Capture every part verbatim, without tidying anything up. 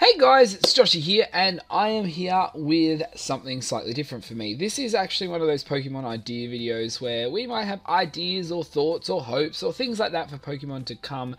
Hey guys, it's Joshy here, and I am here with something slightly different for me. This is actually one of those Pokemon idea videos where we might have ideas or thoughts or hopes or things like that for Pokemon to come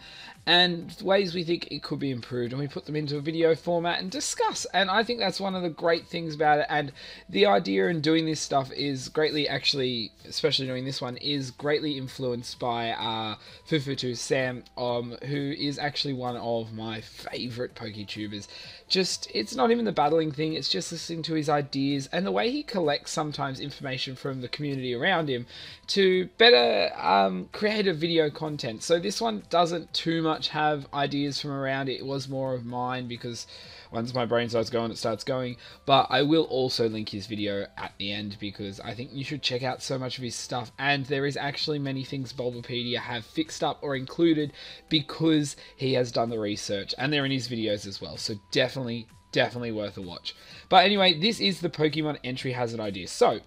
and ways we think it could be improved, and we put them into a video format and discuss. And I think that's one of the great things about it, and the idea in doing this stuff is greatly actually, especially doing this one, is greatly influenced by uh, Fufu two Sam, um, who is actually one of my favourite PokeTubers. Just, it's not even the battling thing, it's just listening to his ideas and the way he collects sometimes information from the community around him to better um, creative video content. So this one doesn't too much have ideas from around it. It was more of mine because once my brain starts going, it starts going. But I will also link his video at the end because I think you should check out so much of his stuff. And there is actually many things Bulbapedia have fixed up or included because he has done the research, and they're in his videos as well. So definitely, definitely worth a watch. But anyway, this is the Pokemon entry hazard idea. So,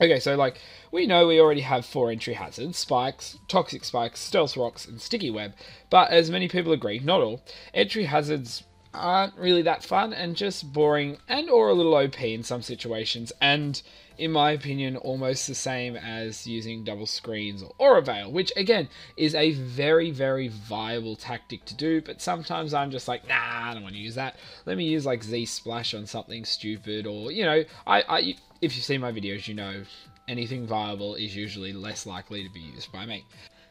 okay, so like, we know we already have four entry hazards: spikes, toxic spikes, stealth rocks, and sticky web. But as many people agree, not all, entry hazards aren't really that fun and just boring and or a little O P in some situations, and in my opinion almost the same as using double screens or aura veil, which again is a very very viable tactic to do, but sometimes I'm just like, nah, I don't want to use that, let me use like Z splash on something stupid, or you know, I, I if you've seen my videos you know anything viable is usually less likely to be used by me.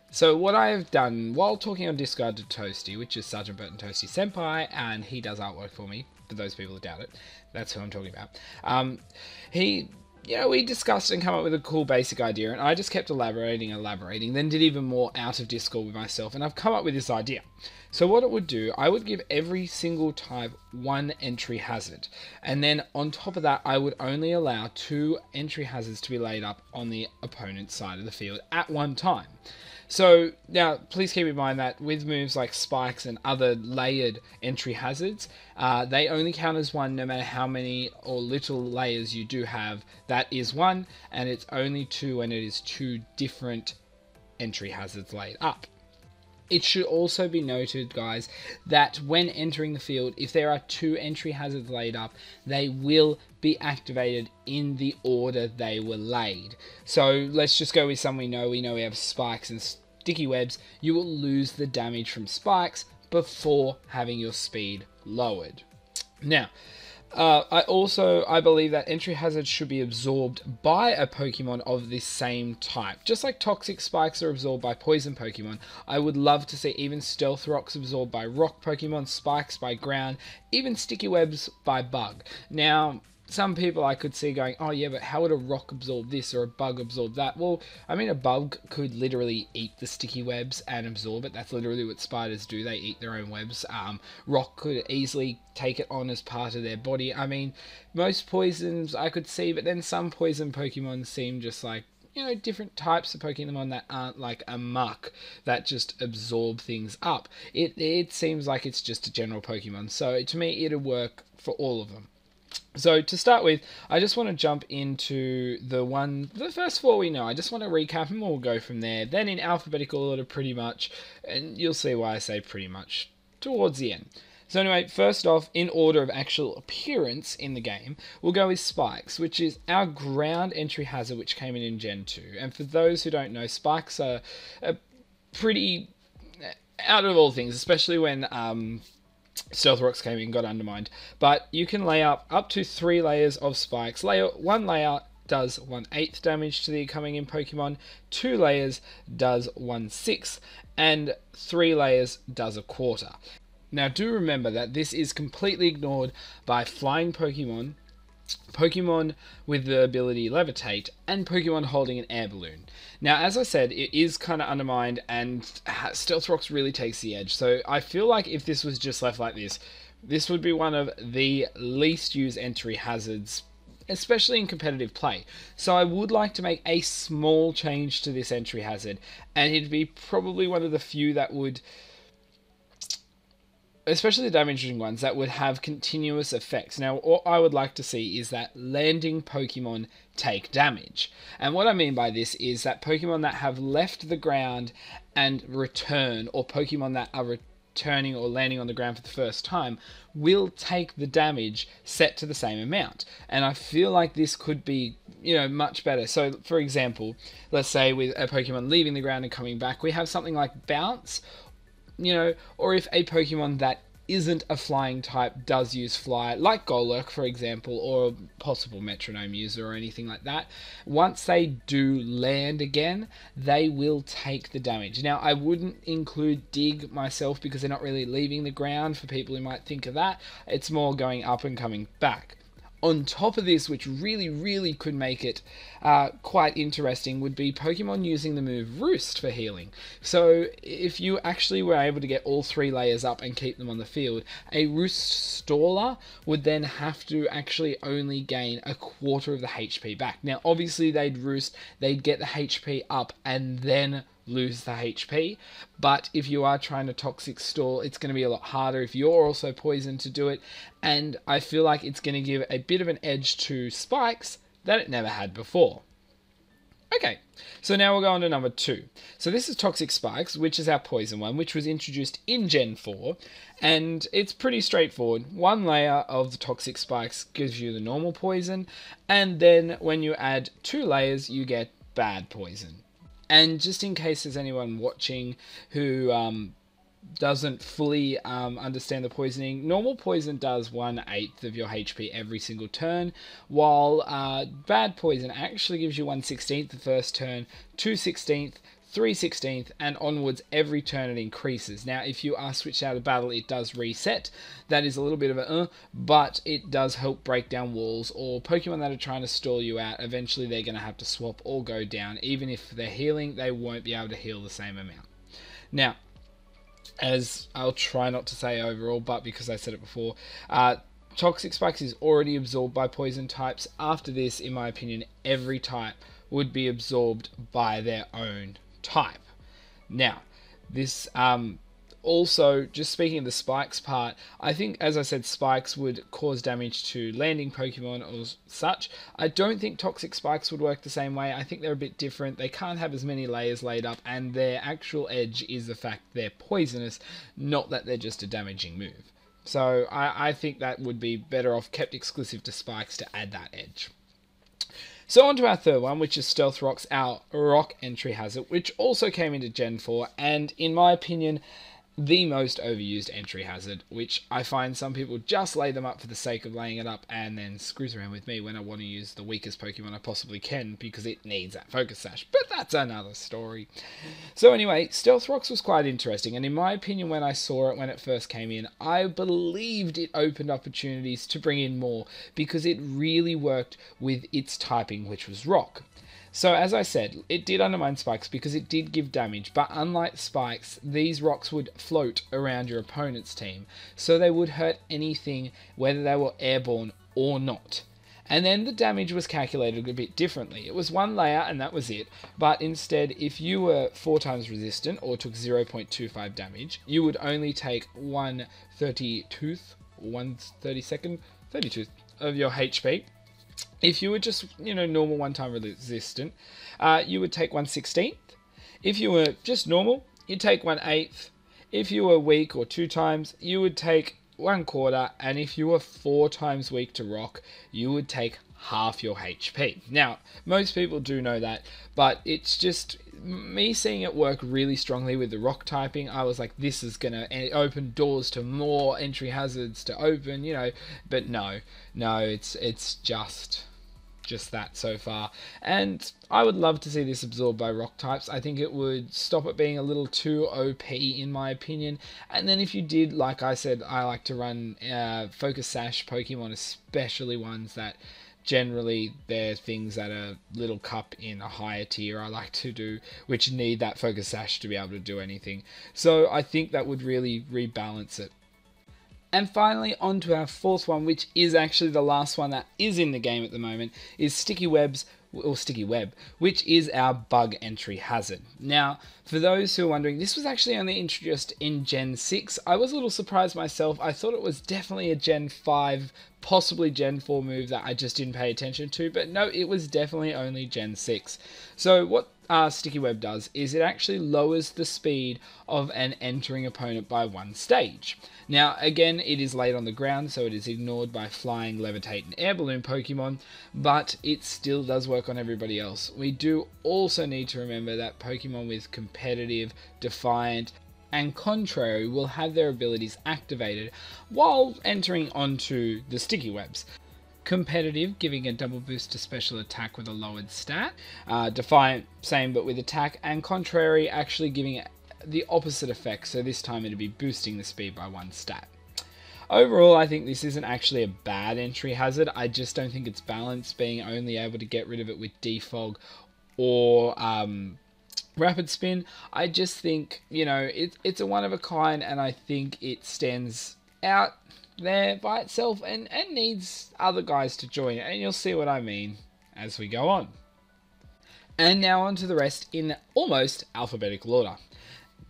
So what I have done, while talking on Discord to Toasty, which is Sergeant Burton Toasty-senpai, and he does artwork for me, for those people who doubt it, that's who I'm talking about. Um, he, you know, we discussed and come up with a cool basic idea, and I just kept elaborating, elaborating, then did even more out of Discord with myself, and I've come up with this idea. So what it would do, I would give every single type one entry hazard, and then on top of that, I would only allow two entry hazards to be laid up on the opponent's side of the field at one time. So, now, please keep in mind that with moves like spikes and other layered entry hazards, uh, they only count as one no matter how many or little layers you do have. That is one, and it's only two when it is two different entry hazards laid up. It should also be noted, guys, that when entering the field, if there are two entry hazards laid up, they will be activated in the order they were laid. So let's just go with some we know. We know we have spikes and sticky webs. You will lose the damage from spikes before having your speed lowered. Now, uh, I also, I believe that entry hazards should be absorbed by a Pokemon of this same type. Just like toxic spikes are absorbed by poison Pokemon, I would love to see even stealth rocks absorbed by rock Pokemon, spikes by ground, even sticky webs by bug. Now, some people I could see going, oh yeah, but how would a rock absorb this or a bug absorb that? Well, I mean, a bug could literally eat the sticky webs and absorb it. That's literally what spiders do. They eat their own webs. Um, rock could easily take it on as part of their body. I mean, most poisons I could see, but then some poison Pokemon seem just like, you know, different types of Pokemon that aren't like a muck that just absorb things up. It, it seems like it's just a general Pokemon. So to me, it'll work for all of them. So to start with, I just want to jump into the one, the first four we know. I just want to recap and we'll go from there. Then in alphabetical order pretty much, and you'll see why I say pretty much towards the end. So anyway, first off, in order of actual appearance in the game, we'll go with spikes, which is our ground entry hazard which came in in Gen two. And for those who don't know, spikes are, are pretty out of all things, especially when um, stealth rocks came in, got undermined, but you can lay up up to three layers of spikes. Layer one layer does one eighth damage to the coming in Pokemon, two layers does one sixth, and three layers does a quarter. Now do remember that this is completely ignored by flying Pokemon, Pokemon with the ability Levitate, and Pokemon holding an air balloon. Now, as I said, it is kind of undermined, and Stealth Rocks really takes the edge. So I feel like if this was just left like this, this would be one of the least used entry hazards, especially in competitive play. So I would like to make a small change to this entry hazard, and it'd be probably one of the few that would, especially the damaging ones, that would have continuous effects. Now, what I would like to see is that landing Pokemon take damage. And what I mean by this is that Pokemon that have left the ground and return, or Pokemon that are turning or landing on the ground for the first time will take the damage set to the same amount. And I feel like this could be, you know, much better. So, for example, let's say with a Pokemon leaving the ground and coming back, we have something like Bounce, you know, or if a Pokemon that isn't a flying type does use fly, like Golurk for example, or a possible Metronome user or anything like that, once they do land again, they will take the damage. Now, I wouldn't include Dig myself because they're not really leaving the ground for people who might think of that. It's more going up and coming back. On top of this, which really, really could make it uh, quite interesting, would be Pokemon using the move Roost for healing. So if you actually were able to get all three layers up and keep them on the field, a Roost Staller would then have to actually only gain a quarter of the H P back. Now, obviously, they'd Roost, they'd get the H P up and then lose the H P, but if you are trying to toxic stall, it's going to be a lot harder if you're also poisoned to do it, and I feel like it's going to give a bit of an edge to Spikes that it never had before. Okay, so now we'll go on to number two. So this is Toxic Spikes, which is our poison one, which was introduced in Gen four, and it's pretty straightforward. One layer of the Toxic Spikes gives you the normal poison, and then when you add two layers, you get bad poison. And just in case there's anyone watching who um, doesn't fully um, understand the poisoning, normal poison does one-eighth of your H P every single turn, while uh, bad poison actually gives you one sixteenth the first turn, two sixteenths, three sixteenths, and onwards every turn it increases. Now, if you are switched out of battle, it does reset. That is a little bit of a uh, but it does help break down walls, or Pokemon that are trying to stall you out, eventually they're going to have to swap or go down. Even if they're healing, they won't be able to heal the same amount. Now, as I'll try not to say overall, but because I said it before, uh, Toxic Spikes is already absorbed by poison types. After this, in my opinion, every type would be absorbed by their own type. Now, this um, also, just speaking of the Spikes part, I think, as I said, Spikes would cause damage to landing Pokemon or such. I don't think Toxic Spikes would work the same way. I think they're a bit different. They can't have as many layers laid up, and their actual edge is the fact they're poisonous, not that they're just a damaging move. So I, I think that would be better off kept exclusive to Spikes to add that edge. So on to our third one, which is Stealth Rocks, our rock entry hazard, which also came into Gen four, and in my opinion, the most overused entry hazard, which I find some people just lay them up for the sake of laying it up, and then screws around with me when I want to use the weakest Pokemon I possibly can, because it needs that Focus Sash, but that's another story. So anyway, Stealth Rocks was quite interesting, and in my opinion, when I saw it when it first came in, I believed it opened opportunities to bring in more, because it really worked with its typing, which was Rock. So as I said, it did undermine Spikes because it did give damage, but unlike Spikes, these rocks would float around your opponent's team, so they would hurt anything, whether they were airborne or not. And then the damage was calculated a bit differently. It was one layer and that was it, but instead, if you were four times resistant or took zero point two five damage, you would only take one thirty-second of your H P. If you were just, you know, normal one-time resistant, uh, you would take one sixteenth. If you were just normal, you'd take one eighth. If you were weak or two times, you would take one quarter. And if you were four times weak to rock, you would take half your H P. Now, most people do know that, but it's just me seeing it work really strongly with the rock typing. I was like, this is going to open doors to more entry hazards to open, you know, but no, no, it's, it's just, just that so far. And I would love to see this absorbed by rock types. I think it would stop it being a little too O P in my opinion. And then if you did, like I said, I like to run uh, Focus Sash Pokemon, especially ones that generally, they're things that are little cup in a higher tier I like to do, which need that Focus Sash to be able to do anything. So I think that would really rebalance it. And finally, on to our fourth one, which is actually the last one that is in the game at the moment, is Sticky Webs, or Sticky Web, which is our bug entry hazard. Now, for those who are wondering, this was actually only introduced in Gen six. I was a little surprised myself. I thought it was definitely a Gen five, possibly Gen four move that I just didn't pay attention to, but no, it was definitely only Gen six. So what uh, Sticky Web does is it actually lowers the speed of an entering opponent by one stage. Now, again, it is laid on the ground, so it is ignored by Flying, Levitate, and Air Balloon Pokemon, but it still does work on everybody else. We do also need to remember that Pokemon with Competitive, Defiant, and Contrary will have their abilities activated while entering onto the Sticky Webs. Competitive, giving a double boost to special attack with a lowered stat. Uh, Defiant, same but with attack. And Contrary, actually giving it the opposite effect, so this time it'll be boosting the speed by one stat. Overall, I think this isn't actually a bad entry hazard. I just don't think it's balanced, being only able to get rid of it with Defog or um, Rapid Spin. I just think, you know, it, it's a one of a kind, and I think it stands out there by itself and, and needs other guys to join it, and you'll see what I mean as we go on. And now on to the rest in almost alphabetical order.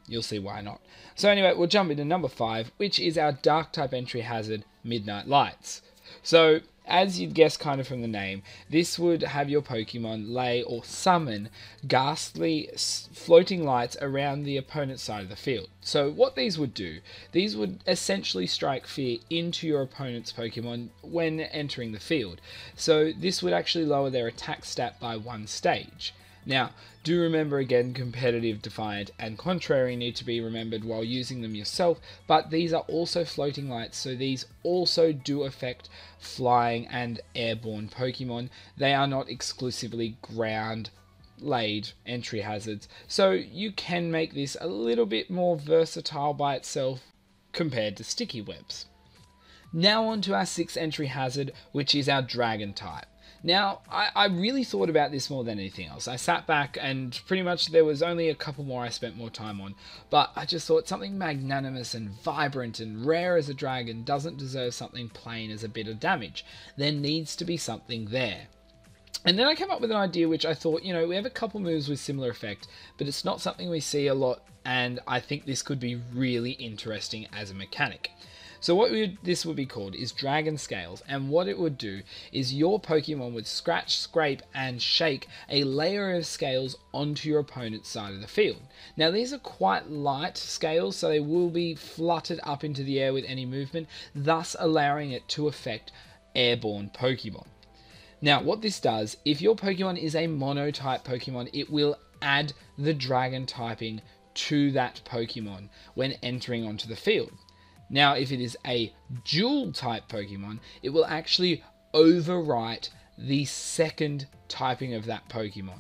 You'll see why not. So anyway, we'll jump into number five, which is our dark type entry hazard, Midnight Lights. So as you'd guess kind of from the name, this would have your Pokemon lay or summon ghastly floating lights around the opponent's side of the field. So what these would do, these would essentially strike fear into your opponent's Pokemon when entering the field. So this would actually lower their attack stat by one stage. Now, do remember again, Competitive, Defiant, and Contrary need to be remembered while using them yourself, but these are also floating lights, so these also do affect Flying and Airborne Pokemon. They are not exclusively ground-laid entry hazards, so you can make this a little bit more versatile by itself compared to Sticky Webs. Now on to our sixth entry hazard, which is our Dragon type. Now, I, I really thought about this more than anything else. I sat back and pretty much there was only a couple more I spent more time on, but I just thought something magnanimous and vibrant and rare as a dragon doesn't deserve something plain as a bit of damage. There needs to be something there. And then I came up with an idea which I thought, you know, we have a couple moves with similar effect, but it's not something we see a lot, and I think this could be really interesting as a mechanic. So what we would, this would be called is Dragon Scales, and what it would do is your Pokemon would scratch, scrape, and shake a layer of scales onto your opponent's side of the field. Now these are quite light scales, so they will be fluttered up into the air with any movement, thus allowing it to affect airborne Pokemon. Now what this does, if your Pokemon is a mono-type Pokemon, it will add the Dragon typing to that Pokemon when entering onto the field. Now, if it is a dual-type Pokemon, it will actually overwrite the second typing of that Pokemon.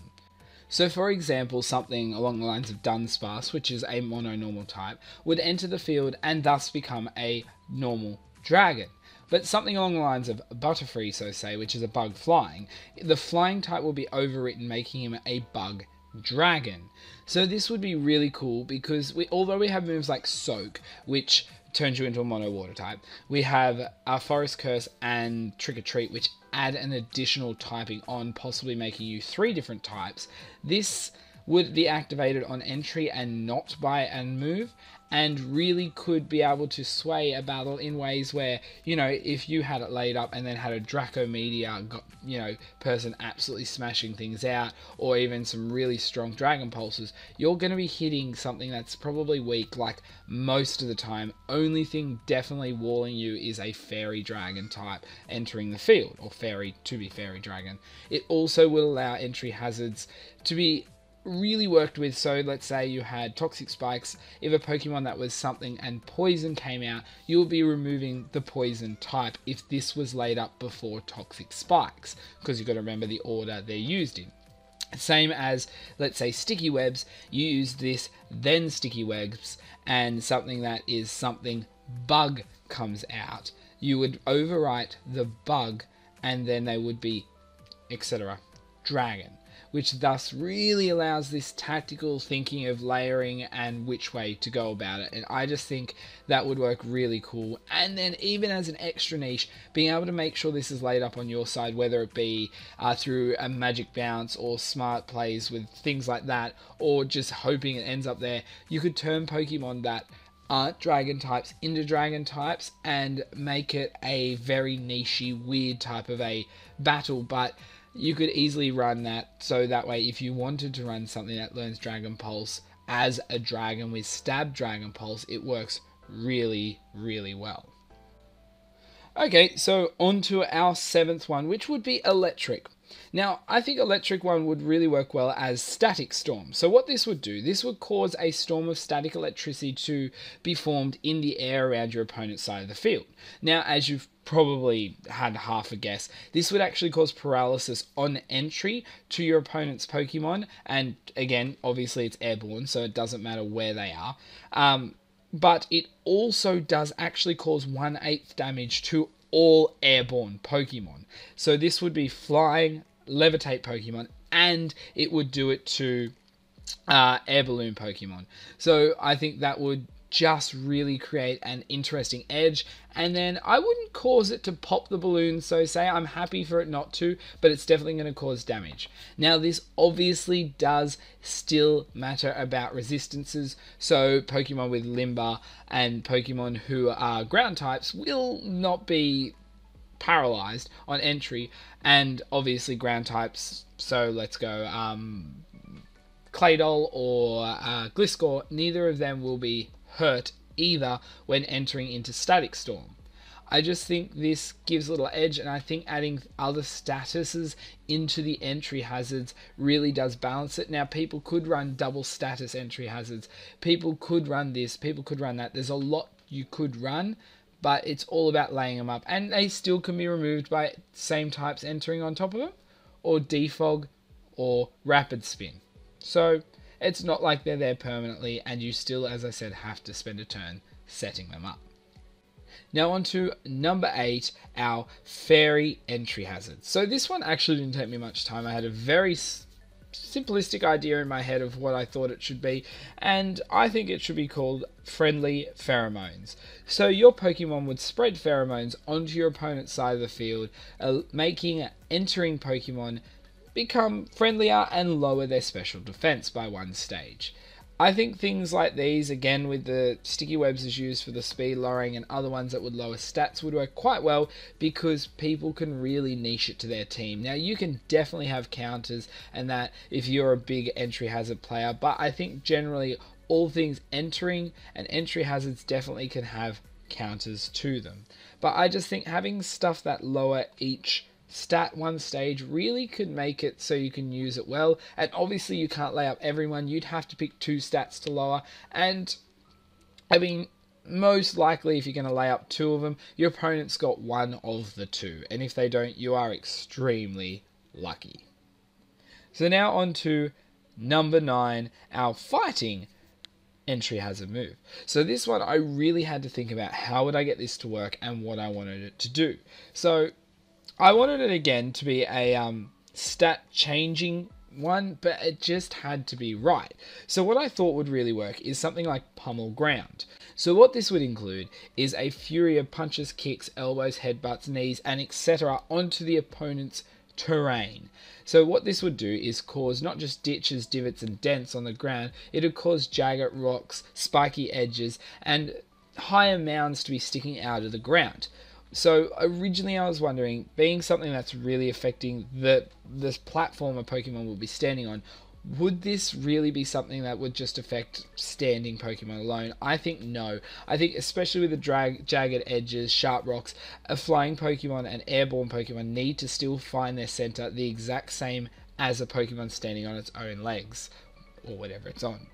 So, for example, something along the lines of Dunsparce, which is a mono-normal type, would enter the field and thus become a normal dragon. But something along the lines of Butterfree, so say, which is a bug flying, the flying type will be overwritten, making him a bug dragon. So this would be really cool because we, although we have moves like Soak, which turns you into a mono water type, we have our Forest Curse and Trick or Treat, which add an additional typing on, possibly making you three different types. This would be activated on entry and not by a move, and really could be able to sway a battle in ways where, you know, if you had it laid up and then had a Dracomedia, you know, person absolutely smashing things out, or even some really strong Dragon Pulses, you're going to be hitting something that's probably weak, like most of the time. Only thing definitely walling you is a Fairy Dragon type entering the field, or Fairy to be Fairy Dragon. It also will allow entry hazards to be really worked with. So let's say you had Toxic Spikes, if a Pokemon that was something and Poison came out, you'll be removing the Poison type if this was laid up before Toxic Spikes, because you've got to remember the order they're used in. Same as, let's say, Sticky Webs, you use this, then Sticky Webs, and something that is something bug comes out, you would overwrite the bug, and then they would be, et cetera, dragon, which thus really allows this tactical thinking of layering and which way to go about it. And I just think that would work really cool. And then even as an extra niche, being able to make sure this is laid up on your side, whether it be uh, through a magic bounce or smart plays with things like that, or just hoping it ends up there, you could turn Pokemon that aren't dragon types into dragon types and make it a very nichey, weird type of a battle. But you could easily run that, so that way if you wanted to run something that learns Dragon Pulse as a dragon with Stab Dragon Pulse, it works really, really well. Okay, so on to our seventh one, which would be Electric. Now, I think Electric one would really work well as Static Storm. So what this would do, this would cause a storm of static electricity to be formed in the air around your opponent's side of the field. Now, as you've probably had half a guess, this would actually cause paralysis on entry to your opponent's Pokemon. And again, obviously it's airborne, so it doesn't matter where they are. Um, but it also does actually cause one eighth damage to all airborne Pokemon. So this would be flying, levitate Pokemon, and it would do it to uh, air balloon Pokemon. So I think that would just really create an interesting edge. And then I wouldn't cause it to pop the balloon, so say I'm happy for it not to, but it's definitely going to cause damage. Now this obviously does still matter about resistances, so Pokemon with Limber and Pokemon who are ground types will not be paralyzed on entry, and obviously ground types, so let's go um, Claydol or uh, Gliscor, neither of them will be hurt either when entering into Static Storm. I just think this gives a little edge, and I think adding other statuses into the entry hazards really does balance it. Now, people could run double status entry hazards. People could run this, people could run that. There's a lot you could run, but it's all about laying them up. And they still can be removed by same types entering on top of them, or defog, or rapid spin. So it's not like they're there permanently, and you still, as I said, have to spend a turn setting them up. Now on to number eight, our Fairy entry hazard. So this one actually didn't take me much time. I had a very simplistic idea in my head of what I thought it should be, and I think it should be called Friendly Pheromones. So your Pokemon would spread pheromones onto your opponent's side of the field, uh, making entering Pokemon become friendlier and lower their special defense by one stage. I think things like these, again with the sticky webs as used for the speed lowering and other ones that would lower stats, would work quite well because people can really niche it to their team. Now you can definitely have counters and that if you're a big entry hazard player, but I think generally all things entering and entry hazards definitely can have counters to them. But I just think having stuff that lower each stat one stage really could make it so you can use it well, and obviously you can't lay up everyone. You'd have to pick two stats to lower, and I mean most likely if you're going to lay up two of them, your opponent's got one of the two, and if they don't, you are extremely lucky. So now on to number nine, our Fighting entry hazard move. So this one I really had to think about how would I get this to work and what I wanted it to do. So I wanted it again to be a um, stat changing one, but it just had to be right. So what I thought would really work is something like Pummel Ground. So what this would include is a fury of punches, kicks, elbows, headbutts, knees, and et cetera onto the opponent's terrain. So what this would do is cause not just ditches, divots, and dents on the ground, it would cause jagged rocks, spiky edges, and higher mounds to be sticking out of the ground. So originally I was wondering, being something that's really affecting the this platform a Pokemon will be standing on, would this really be something that would just affect standing Pokemon alone? I think no. I think especially with the drag, jagged edges, sharp rocks, a flying Pokemon and airborne Pokemon need to still find their center the exact same as a Pokemon standing on its own legs, or whatever it's on.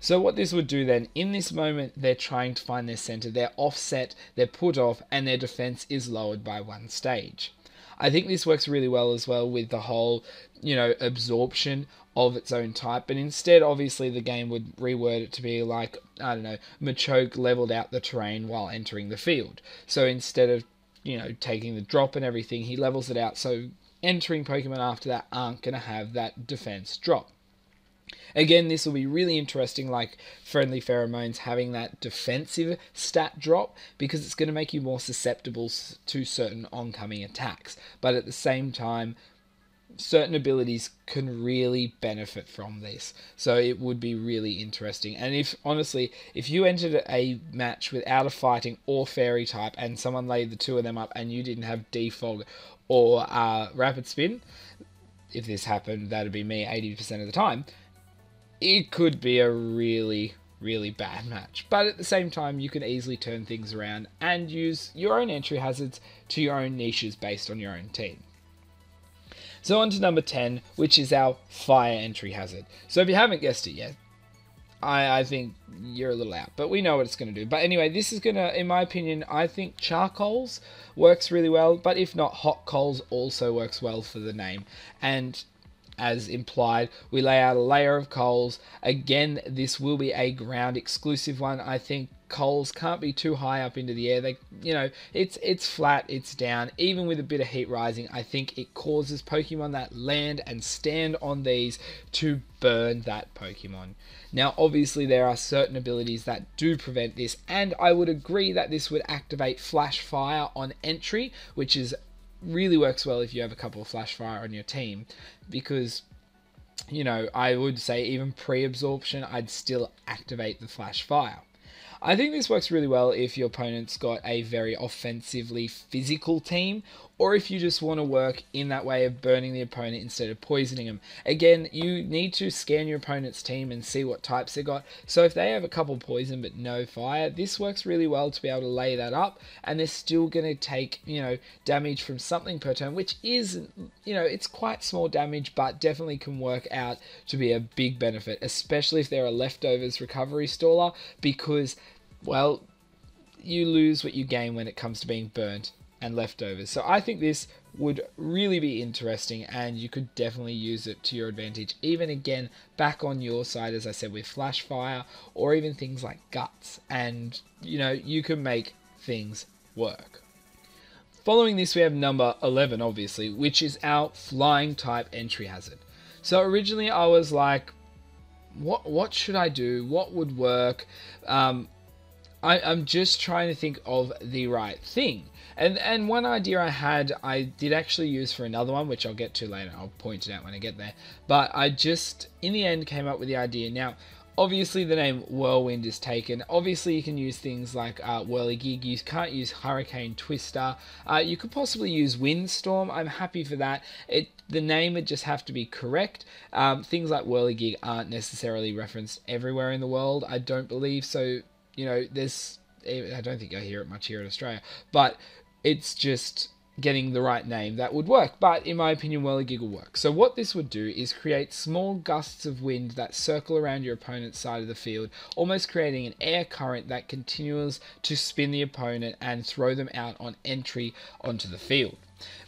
So what this would do then, in this moment, they're trying to find their center, they're offset, they're put off, and their defense is lowered by one stage. I think this works really well as well with the whole, you know, absorption of its own type, but instead, obviously, the game would reword it to be like, I don't know, Machoke leveled out the terrain while entering the field. So instead of, you know, taking the drop and everything, he levels it out, so entering Pokemon after that aren't going to have that defense drop. Again, this will be really interesting, like Friendly Pheromones having that defensive stat drop, because it's going to make you more susceptible to certain oncoming attacks. But at the same time, certain abilities can really benefit from this. So it would be really interesting. And if, honestly, if you entered a match without a fighting or fairy type and someone laid the two of them up and you didn't have defog or uh, rapid spin, if this happened, that'd be me eighty percent of the time, it could be a really, really bad match. But at the same time, you can easily turn things around and use your own entry hazards to your own niches based on your own team. So on to number ten, which is our fire entry hazard. So if you haven't guessed it yet, I, I think you're a little out, but we know what it's going to do. But anyway, this is going to, in my opinion, I think charcoals works really well, but if not, hot coals also works well for the name. And as implied, we lay out a layer of coals. Again, this will be a ground exclusive one. I think coals can't be too high up into the air. They, you know, it's it's flat, it's down. Even with a bit of heat rising, I think it causes Pokemon that land and stand on these to burn that Pokemon. Now, obviously, there are certain abilities that do prevent this, and I would agree that this would activate Flash Fire on entry, which is really works well if you have a couple of Flash Fire on your team, because, you know, I would say even pre-absorption, I'd still activate the Flash Fire. I think this works really well if your opponent's got a very offensively physical team, or if you just want to work in that way of burning the opponent instead of poisoning them. Again, you need to scan your opponent's team and see what types they got. So if they have a couple poison but no fire, this works really well to be able to lay that up, and they're still going to take, you know, damage from something per turn, which is, you know, it's quite small damage, but definitely can work out to be a big benefit, especially if there are leftovers recovery staller, because, well, you lose what you gain when it comes to being burnt and leftovers. So I think this would really be interesting, and you could definitely use it to your advantage, even again back on your side, as I said, with Flash Fire, or even things like guts, and, you know, you can make things work. Following this, we have number eleven, obviously, which is our flying type entry hazard. So originally I was like, what what should I do, what would work? um I, I'm just trying to think of the right thing. And and one idea I had, I did actually use for another one, which I'll get to later. I'll point it out when I get there. But I just, in the end, came up with the idea. Now, obviously the name Whirlwind is taken. Obviously you can use things like uh, Whirligig. You can't use Hurricane Twister. Uh, you could possibly use Windstorm. I'm happy for that. It The name would just have to be correct. Um, things like Whirligig aren't necessarily referenced everywhere in the world, I don't believe. So, you know, there's, I don't think I hear it much here in Australia, but it's just getting the right name that would work. But in my opinion, Whirligig will work. So what this would do is create small gusts of wind that circle around your opponent's side of the field, almost creating an air current that continues to spin the opponent and throw them out on entry onto the field.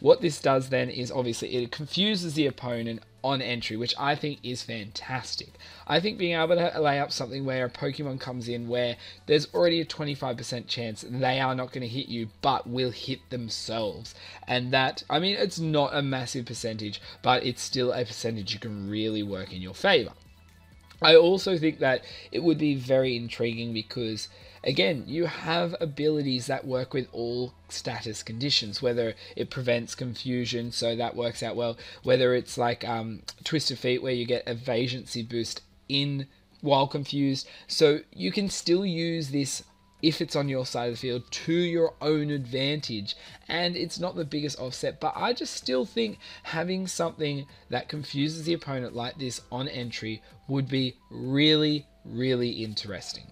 What this does then is obviously it confuses the opponent on entry, which I think is fantastic. I think being able to lay up something where a Pokemon comes in where there's already a twenty-five percent chance they are not going to hit you, but will hit themselves. And that, I mean, it's not a massive percentage, but it's still a percentage you can really work in your favor. I also think that it would be very intriguing because, again, you have abilities that work with all status conditions, whether it prevents confusion, so that works out well, whether it's like um, Twisted Feet, where you get evasioncy boost in while confused. So you can still use this, if it's on your side of the field, to your own advantage. And it's not the biggest offset, but I just still think having something that confuses the opponent like this on entry would be really, really interesting.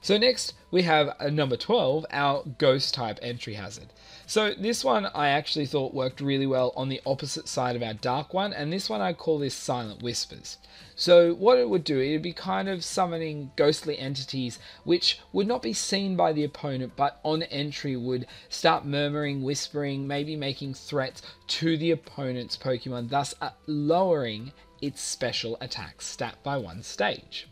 So next, we have uh, number twelve, our ghost type entry hazard. So this one I actually thought worked really well on the opposite side of our dark one, and this one I call this Silent Whispers. So what it would do, it would be kind of summoning ghostly entities which would not be seen by the opponent, but on entry would start murmuring, whispering, maybe making threats to the opponent's Pokemon, thus lowering its special attack stat by one stage.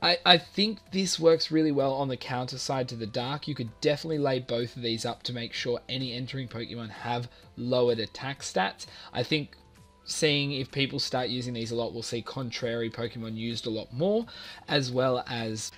I, I think this works really well on the counter side to the dark. You could definitely lay both of these up to make sure any entering Pokemon have lowered attack stats. I think seeing if people start using these a lot, we'll see contrary Pokemon used a lot more, as well as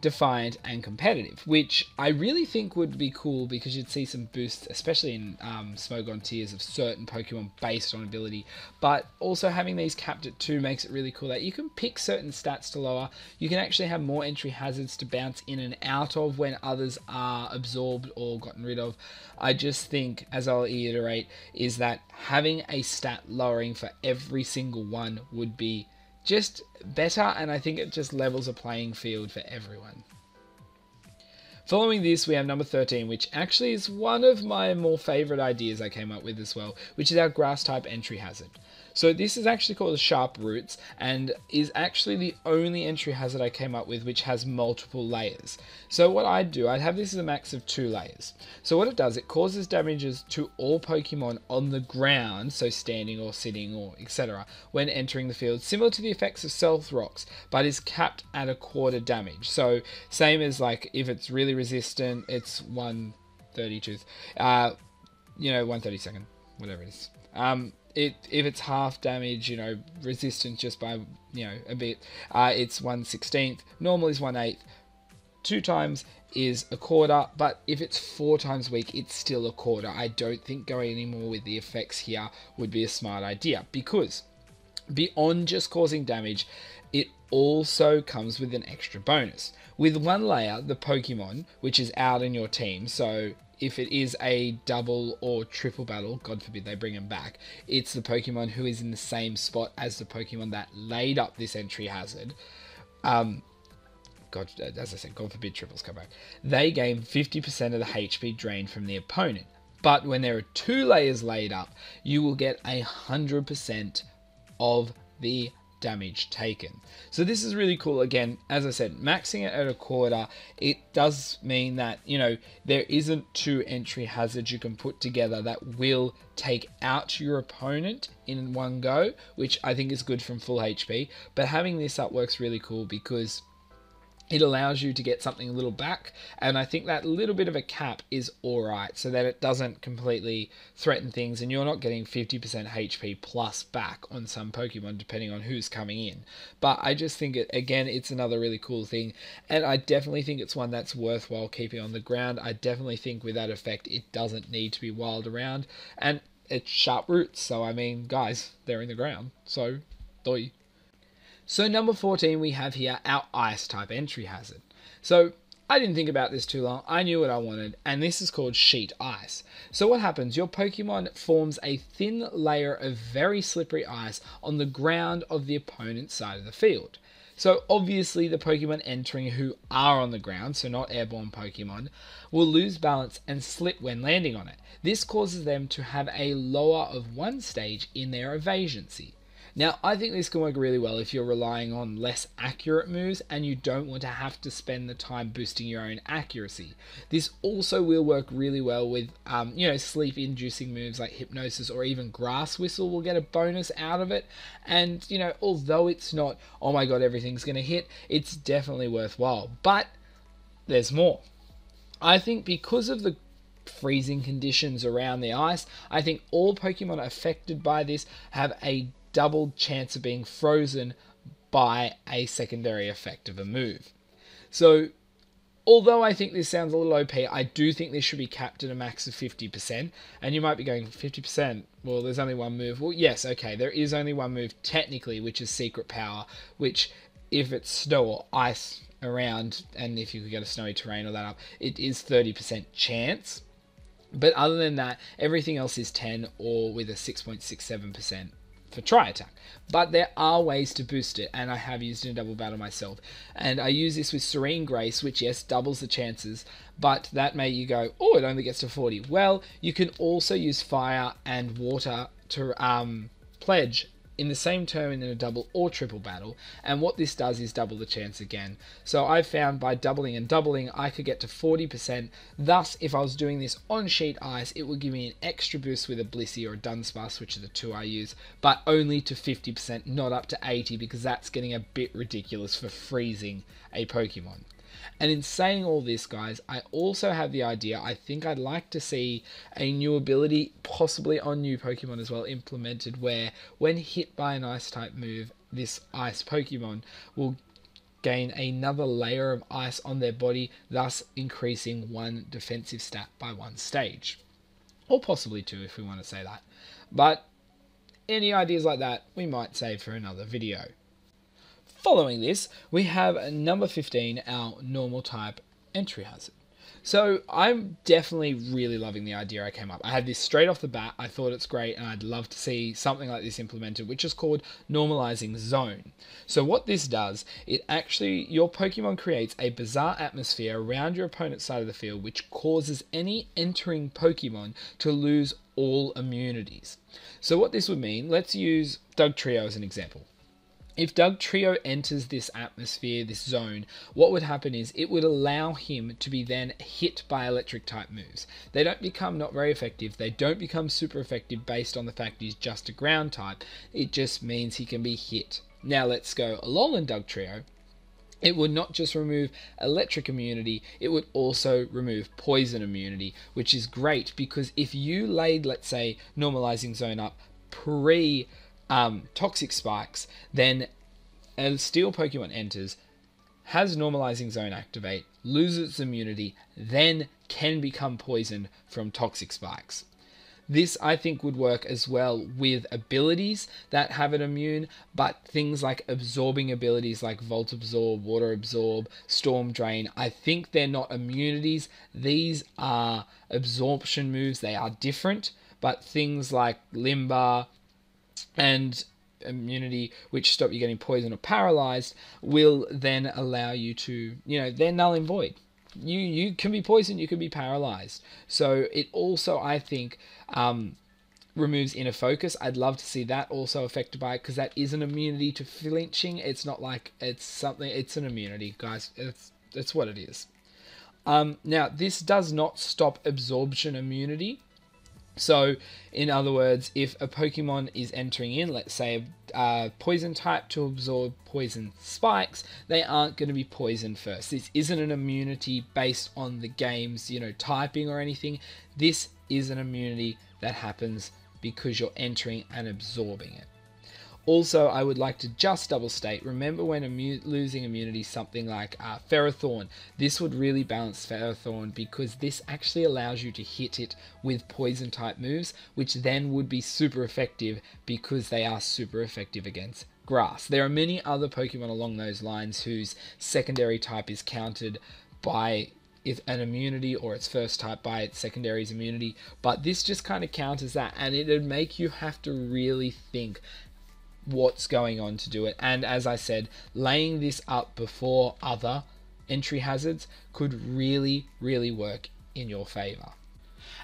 defiant, and competitive, which I really think would be cool because you'd see some boosts, especially in um, Smogon tiers of certain Pokemon based on ability, but also having these capped at two makes it really cool that you can pick certain stats to lower, you can actually have more entry hazards to bounce in and out of when others are absorbed or gotten rid of. I just think, as I'll reiterate, is that having a stat lowering for every single one would be just better, and I think it just levels a playing field for everyone. Following this, we have number thirteen, which actually is one of my more favourite ideas I came up with as well, which is our grass type entry hazard. So this is actually called Sharp Roots, and is actually the only entry hazard I came up with which has multiple layers. So what I'd do, I'd have this as a max of two layers. So what it does, it causes damages to all Pokemon on the ground, so standing or sitting or et cetera, when entering the field, similar to the effects of Stealth Rocks, but is capped at a quarter damage. So same as like if it's really resistant, it's one thirty-second, uh, you know, one thirty-second, whatever it is. Um, It, if it's half damage, you know, resistant just by, you know, a bit, uh, it's one sixteenth, normal is one eighth, two times is a quarter, but if it's four times weak, it's still a quarter. I don't think going any more with the effects here would be a smart idea, because beyond just causing damage, it also comes with an extra bonus. With one layer, the Pokemon, which is out in your team, so if it is a double or triple battle, God forbid they bring them back, it's the Pokemon who is in the same spot as the Pokemon that laid up this entry hazard. Um, God, as I said, God forbid triples come back. They gain fifty percent of the H P drained from the opponent. But when there are two layers laid up, you will get one hundred percent of the damage taken. So this is really cool. Again, as I said, maxing it at a quarter, it does mean that, you know, there isn't two entry hazards you can put together that will take out your opponent in one go, which I think is good from full H P, but having this up works really cool because it allows you to get something a little back, and I think that little bit of a cap is alright, so that it doesn't completely threaten things and you're not getting fifty percent H P plus back on some Pokemon depending on who's coming in. But I just think, it, again, it's another really cool thing, and I definitely think it's one that's worthwhile keeping on the ground. I definitely think with that effect it doesn't need to be wild around, and it's Sharp Roots, so I mean, guys, they're in the ground, so doi. So number fourteen we have here, our ice type entry hazard. So I didn't think about this too long, I knew what I wanted, and this is called sheet ice. So what happens, your Pokemon forms a thin layer of very slippery ice on the ground of the opponent's side of the field. So obviously the Pokemon entering who are on the ground, so not airborne Pokemon, will lose balance and slip when landing on it. This causes them to have a lower of one stage in their evasioncy. Now, I think this can work really well if you're relying on less accurate moves and you don't want to have to spend the time boosting your own accuracy. This also will work really well with, um, you know, sleep-inducing moves like Hypnosis or even Grass Whistle will get a bonus out of it. And, you know, although it's not, oh my god, everything's going to hit, it's definitely worthwhile. But there's more. I think because of the freezing conditions around the ice, I think all Pokemon affected by this have a double chance of being frozen by a secondary effect of a move. So although I think this sounds a little O P, I do think this should be capped at a max of fifty percent, and you might be going, fifty percent, well there's only one move. Well yes, okay, there is only one move technically, which is Secret Power, which if it's snow or ice around, and if you could get a snowy terrain or that up, it is thirty percent chance. But other than that, everything else is ten or with a six point six seven percent. for try attack, but there are ways to boost it, and I have used it in a double battle myself, and I use this with Serene Grace, which yes, doubles the chances, but that may you go, oh, it only gets to forty. Well, you can also use fire and water to um, pledge in the same turn in a double or triple battle, and what this does is double the chance again. So I found by doubling and doubling I could get to forty percent, thus if I was doing this on sheet ice it would give me an extra boost with a Blissey or a Dunsparce, which are the two I use, but only to fifty percent, not up to eighty, because that's getting a bit ridiculous for freezing a Pokemon. And in saying all this, guys, I also have the idea, I think I'd like to see a new ability, possibly on new Pokemon as well, implemented where when hit by an ice type move, this ice Pokemon will gain another layer of ice on their body, thus increasing one defensive stat by one stage. Or possibly two if we want to say that. But any ideas like that, we might save for another video. Following this, we have number fifteen, our normal type entry hazard. So I'm definitely really loving the idea I came up. I had this straight off the bat. I thought it's great, and I'd love to see something like this implemented, which is called normalizing zone. So what this does, it actually, your Pokemon creates a bizarre atmosphere around your opponent's side of the field, which causes any entering Pokemon to lose all immunities. So what this would mean, let's use Dugtrio as an example. If Dugtrio enters this atmosphere, this zone, what would happen is it would allow him to be then hit by electric type moves. They don't become not very effective. They don't become super effective based on the fact he's just a ground type. It just means he can be hit. Now let's go Alolan Dugtrio. It would not just remove electric immunity, it would also remove poison immunity, which is great because if you laid, let's say, normalizing zone up pre- Um, toxic spikes, then a steel Pokemon enters, has normalizing zone activate, loses its immunity, then can become poisoned from toxic spikes. This I think would work as well with abilities that have an immune, but things like absorbing abilities like Volt Absorb, Water Absorb, Storm Drain, I think they're not immunities. These are absorption moves, they are different, but things like Limbar and immunity, which stop you getting poisoned or paralyzed, will then allow you to, you know, they're null and void. You you can be poisoned, you can be paralyzed. So it also, I think, um, removes inner focus. I'd love to see that also affected by it because that is an immunity to flinching. It's not like it's something, it's an immunity, guys. It's, it's what it is. Um, now, this does not stop absorption immunity. So, in other words, if a Pokemon is entering in, let's say a uh, poison type to absorb poison spikes, they aren't going to be poisoned first. This isn't an immunity based on the game's, you know, typing or anything. This is an immunity that happens because you're entering and absorbing it. Also, I would like to just double state, remember when immu losing immunity, something like uh, Ferrothorn, this would really balance Ferrothorn because this actually allows you to hit it with poison type moves, which then would be super effective because they are super effective against grass. There are many other Pokemon along those lines whose secondary type is countered by if an immunity or its first type by its secondary's immunity, but this just kind of counters that and it would make you have to really think what's going on to do it. And as I said, laying this up before other entry hazards could really, really work in your favor.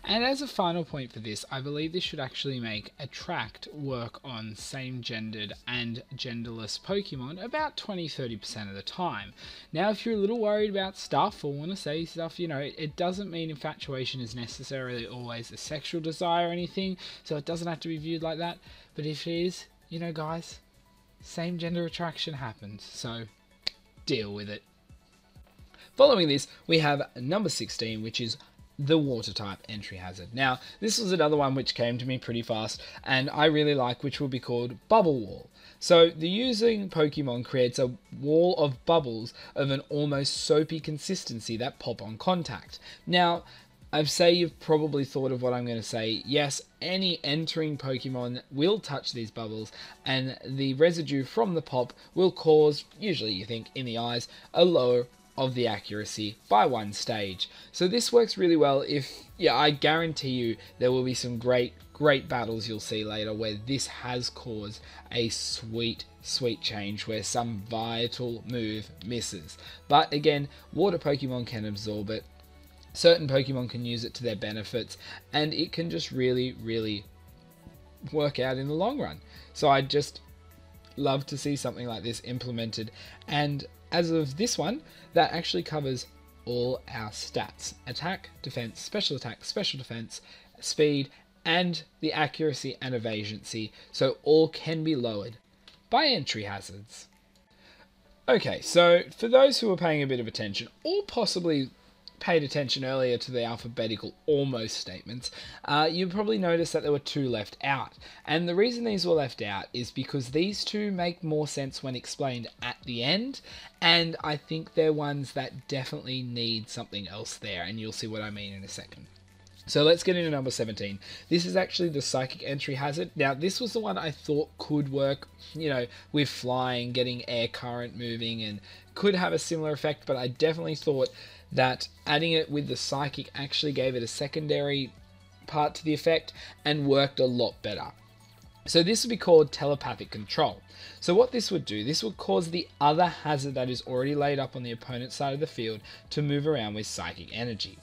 And as a final point for this, I believe this should actually make Attract work on same-gendered and genderless Pokemon about twenty to thirty percent of the time. Now, if you're a little worried about stuff or want to say stuff, you know, it, it doesn't mean infatuation is necessarily always a sexual desire or anything, so it doesn't have to be viewed like that. But if it is, you know, guys, same gender attraction happens, so deal with it. Following this, we have number sixteen, which is the water type entry hazard. Now, this was another one which came to me pretty fast, and I really like, which will be called Bubble Wall. So the using Pokemon creates a wall of bubbles of an almost soapy consistency that pop on contact. Now, I'd say you've probably thought of what I'm going to say. Yes, any entering Pokemon will touch these bubbles, and the residue from the pop will cause, usually you think in the eyes, a low of the accuracy by one stage. So this works really well if, yeah, I guarantee you there will be some great, great battles you'll see later where this has caused a sweet, sweet change where some vital move misses. But again, water Pokemon can absorb it. Certain Pokemon can use it to their benefits, and it can just really, really work out in the long run. So I just love to see something like this implemented. And as of this one, that actually covers all our stats. Attack, defense, special attack, special defense, speed, and the accuracy and evasioncy. So all can be lowered by entry hazards. Okay, so for those who are paying a bit of attention, or possibly paid attention earlier to the alphabetical almost statements, uh, you probably noticed that there were two left out. And the reason these were left out is because these two make more sense when explained at the end, and I think they're ones that definitely need something else there, and you'll see what I mean in a second. So let's get into number seventeen. This is actually the psychic entry hazard. Now, this was the one I thought could work, you know, with flying, getting air current moving, and could have a similar effect, but I definitely thought that adding it with the psychic actually gave it a secondary part to the effect and worked a lot better. So this would be called telepathic control. So what this would do, this would cause the other hazard that is already laid up on the opponent's side of the field to move around with psychic energy.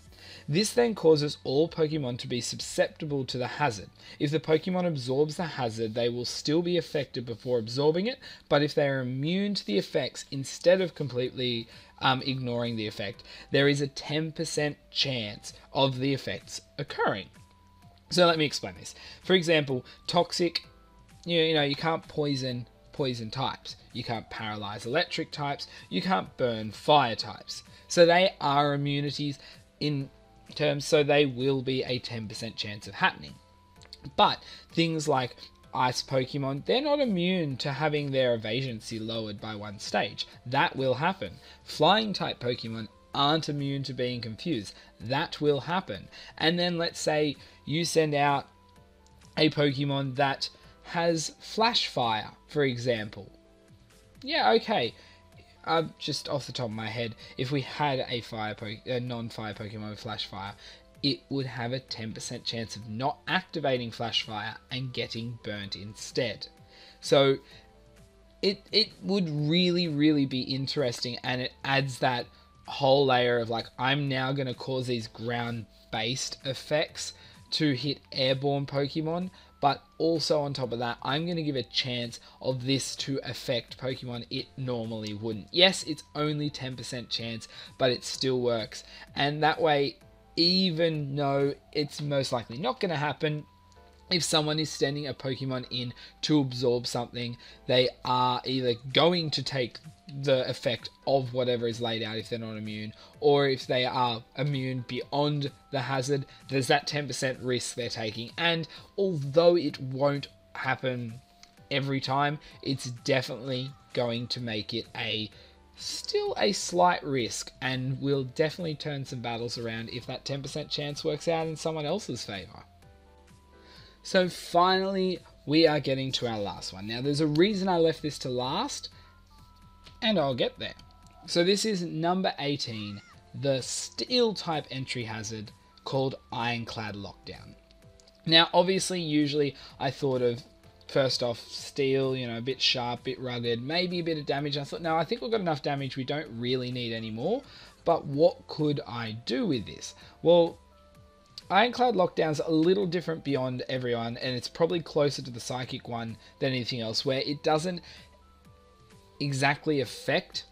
This then causes all Pokemon to be susceptible to the hazard. If the Pokemon absorbs the hazard, they will still be affected before absorbing it, but if they are immune to the effects instead of completely um, ignoring the effect, there is a ten percent chance of the effects occurring. So let me explain this. For example, toxic, you know, you know, you can't poison poison types. You can't paralyze electric types. You can't burn fire types. So they are immunities in terms, so they will be a ten percent chance of happening. But things like ice Pokemon, they're not immune to having their evasioncy lowered by one stage. That will happen. Flying type Pokemon aren't immune to being confused. That will happen. And then let's say you send out a Pokemon that has Flash Fire, for example. Yeah, okay. Uh, just off the top of my head, if we had a fire po a non-fire Pokemon with Flash Fire, it would have a ten percent chance of not activating Flash Fire and getting burnt instead. So it it would really, really be interesting, and it adds that whole layer of like, I'm now going to cause these ground-based effects to hit airborne Pokemon, but also on top of that, I'm going to give a chance of this to affect Pokemon it normally wouldn't. Yes, it's only ten percent chance, but it still works. And that way, even though it's most likely not going to happen, if someone is sending a Pokemon in to absorb something, they are either going to take the effect of whatever is laid out if they're not immune, or if they are immune beyond the hazard, there's that ten percent risk they're taking. And although it won't happen every time, it's definitely going to make it a still a slight risk, and will definitely turn some battles around if that ten percent chance works out in someone else's favor. So finally, we are getting to our last one. Now, there's a reason I left this to last, and I'll get there. So this is number eighteen, the steel type entry hazard called Ironclad Lockdown. Now, obviously, usually I thought of, first off, steel, you know, a bit sharp, bit rugged, maybe a bit of damage. I thought, no, I think we've got enough damage. We don't really need any more. But what could I do with this? Well, Ironclad Lockdown's a little different beyond everyone, and it's probably closer to the psychic one than anything else, where it doesn't exactly affect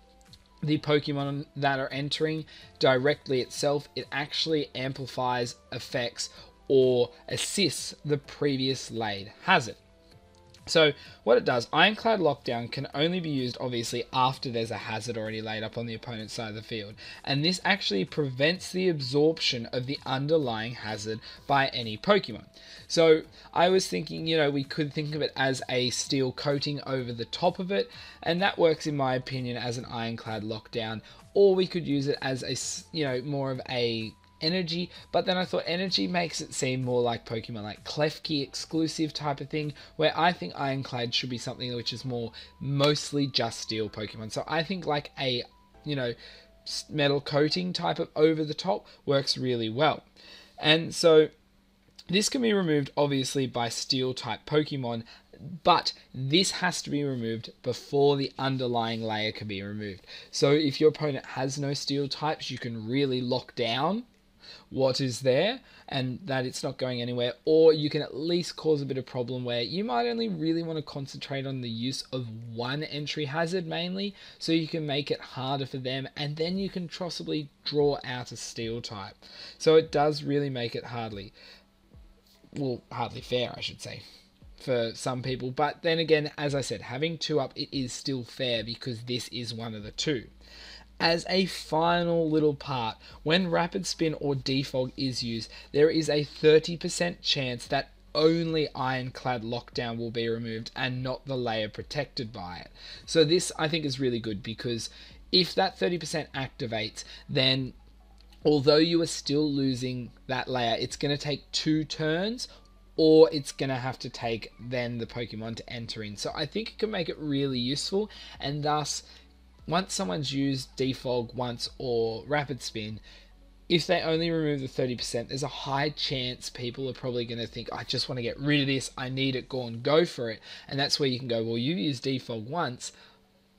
the Pokemon that are entering directly itself. It actually amplifies, affects, or assists the previous laid hazard. So what it does, Ironclad Lockdown can only be used obviously after there's a hazard already laid up on the opponent's side of the field, and this actually prevents the absorption of the underlying hazard by any Pokemon. So I was thinking, you know, we could think of it as a steel coating over the top of it, and that works in my opinion as an Ironclad Lockdown, or we could use it as a, you know, more of a energy, but then I thought energy makes it seem more like Pokemon like Klefki exclusive type of thing, where I think Ironclad should be something which is more mostly just steel Pokemon. So I think like a, you know, metal coating type of over the top works really well. And so this can be removed obviously by steel type Pokemon, but this has to be removed before the underlying layer can be removed. So if your opponent has no steel types, you can really lock down what is there and that it's not going anywhere, or you can at least cause a bit of problem where you might only really want to concentrate on the use of one entry hazard mainly, so you can make it harder for them, and then you can possibly draw out a steel type. So it does really make it hardly, well, hardly fair I should say, for some people. But then again, as I said, having two up, it is still fair because this is one of the two. As a final little part, when Rapid Spin or Defog is used, there is a thirty percent chance that only Ironclad Lockdown will be removed and not the layer protected by it. So this, I think, is really good, because if that thirty percent activates, then although you are still losing that layer, it's going to take two turns, or it's going to have to take then the Pokemon to enter in. So I think it can make it really useful, and thus, once someone's used Defog once or Rapid Spin, if they only remove the thirty percent, there's a high chance people are probably going to think, I just want to get rid of this, I need it gone, go for it. And that's where you can go, well, you used Defog once,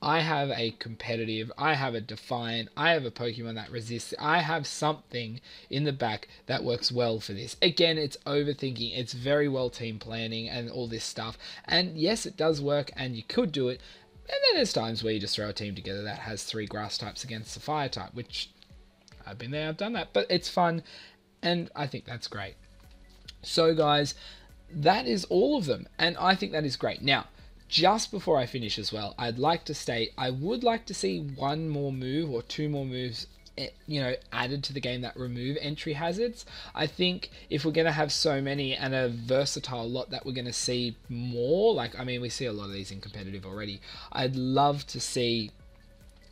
I have a competitive, I have a Defiant, I have a Pokemon that resists, I have something in the back that works well for this. Again, it's overthinking, it's very well team planning and all this stuff. And yes, it does work and you could do it. And then there's times where you just throw a team together that has three grass types against the fire type, which I've been there, I've done that, but it's fun. And I think that's great. So guys, that is all of them. And I think that is great. Now, just before I finish as well, I'd like to state, I would like to see one more move or two more moves, you know, added to the game that remove entry hazards. I think if we're going to have so many and a versatile lot that we're going to see more, like, I mean, we see a lot of these in competitive already. I'd love to see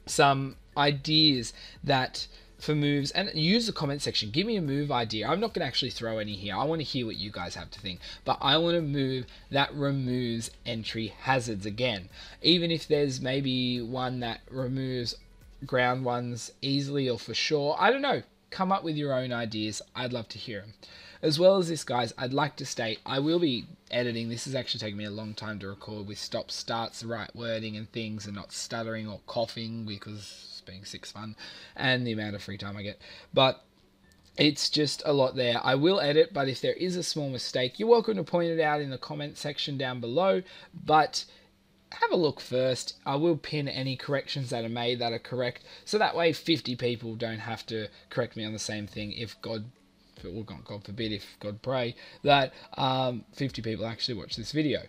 some ideas that for moves, and use the comment section, give me a move idea. I'm not going to actually throw any here. I want to hear what you guys have to think, but I want a move that removes entry hazards again. Even if there's maybe one that removes ground ones easily or for sure, I don't know, come up with your own ideas. I'd love to hear them. As well as this, guys, I'd like to state, I will be editing. This has actually taken me a long time to record with stop starts, the right wording and things, and not stuttering or coughing, because being sick's fun, and the amount of free time I get. But it's just a lot there. I will edit, but if there is a small mistake, you're welcome to point it out in the comment section down below, but have a look first. I will pin any corrections that are made that are correct, so that way fifty people don't have to correct me on the same thing if God, well, God forbid, if God pray, that um, fifty people actually watch this video.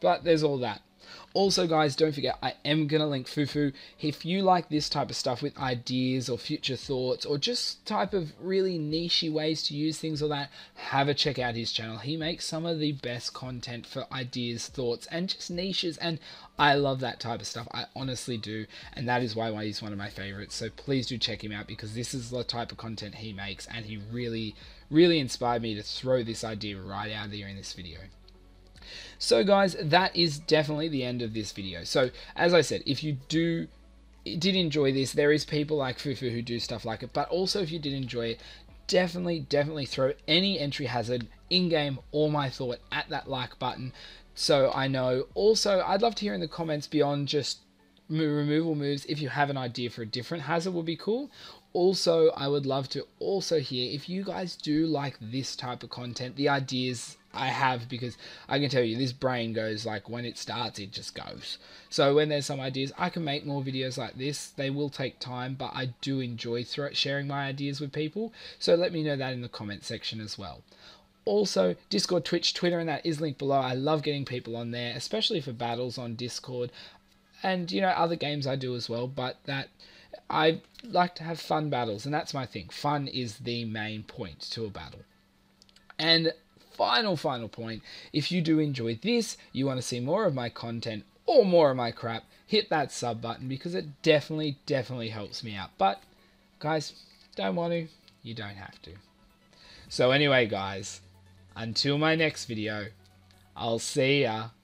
But there's all that. Also, guys, don't forget, I am going to link Fufu. If you like this type of stuff with ideas or future thoughts or just type of really nichey ways to use things or that, have a check out his channel. He makes some of the best content for ideas, thoughts, and just niches, and I love that type of stuff. I honestly do, and that is why, why he's one of my favorites. So please do check him out, because this is the type of content he makes, and he really, really inspired me to throw this idea right out there in this video. So guys, that is definitely the end of this video. So as I said, if you do did enjoy this, there is people like Fufu who do stuff like it, but also if you did enjoy it, definitely, definitely throw any entry hazard in-game or my thought at that like button, so I know. Also, I'd love to hear in the comments beyond just removal moves, if you have an idea for a different hazard would be cool. Also, I would love to also hear if you guys do like this type of content, the ideas I have, because I can tell you this brain goes, like, when it starts it just goes. So when there's some ideas, I can make more videos like this. They will take time, but I do enjoy sharing my ideas with people, so let me know that in the comment section as well. Also, Discord, Twitch, Twitter, and that is linked below. I love getting people on there, especially for battles on Discord, and, you know, other games I do as well, but that I like to have fun battles, and that's my thing. Fun is the main point to a battle. And final, final point, if you do enjoy this, you want to see more of my content or more of my crap, hit that sub button, because it definitely, definitely helps me out. But guys, don't want to, you don't have to. So anyway, guys, until my next video, I'll see ya.